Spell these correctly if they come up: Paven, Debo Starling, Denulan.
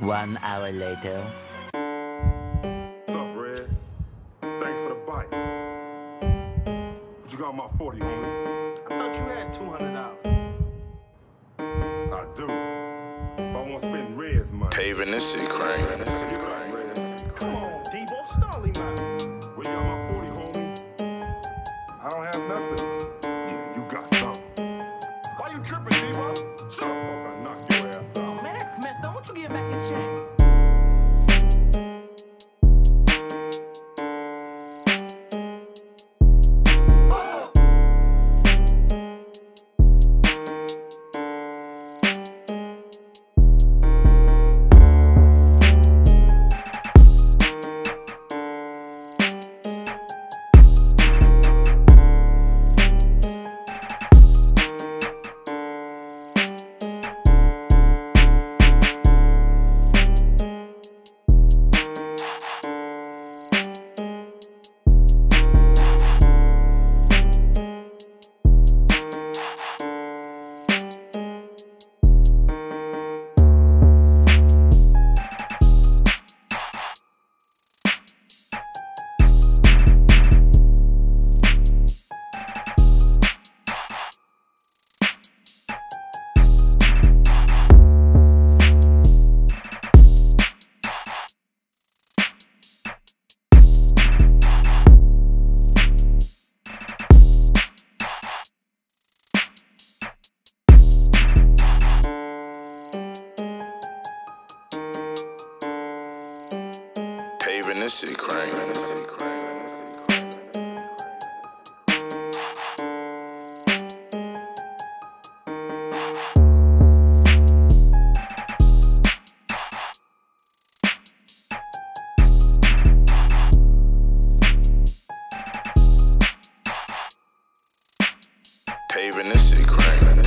1 hour later. What's up, Red? Thanks for the bike. But you got my 40, homie. I thought you had $200. I do. But I won't spend Red's money. Paven this shit, crank. Come on, Debo Starling, man. We got my 40, homie. I don't have nothing. Yeah, you got something. Why you tripping, Debo? Shut up. Paven this shit, crank. Paven this shit, crank.